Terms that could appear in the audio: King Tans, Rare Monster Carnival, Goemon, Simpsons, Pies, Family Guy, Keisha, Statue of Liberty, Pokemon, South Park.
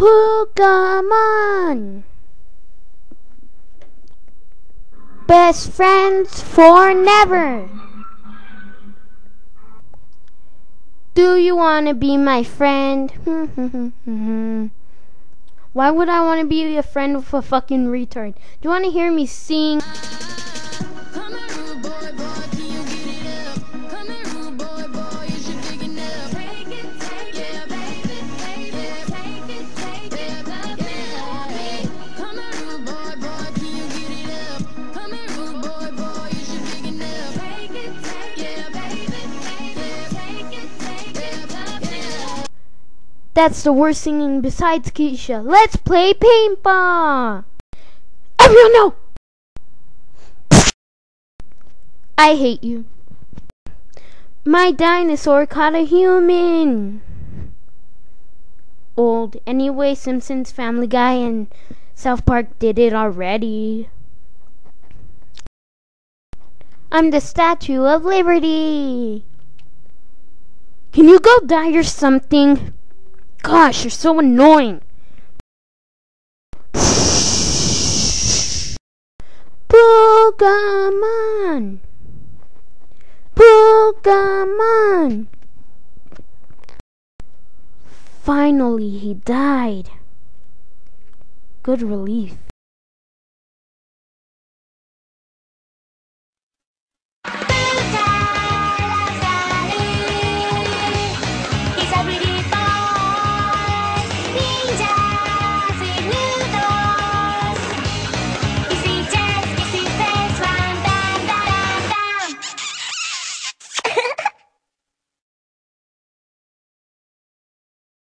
Pokemon. Best friends for never. Do you want to be my friend? Why would I want to be a friend with a fucking retard? Do you want to hear me sing? That's the worst singing besides Keisha. Let's play paintball! Everyone know! I hate you. My dinosaur caught a human! Old. Anyway, Simpsons, Family Guy, and South Park did it already. I'm the Statue of Liberty! Can you go die or something? Gosh, you're so annoying. Pokemon. Pokemon. Finally, he died. Good relief.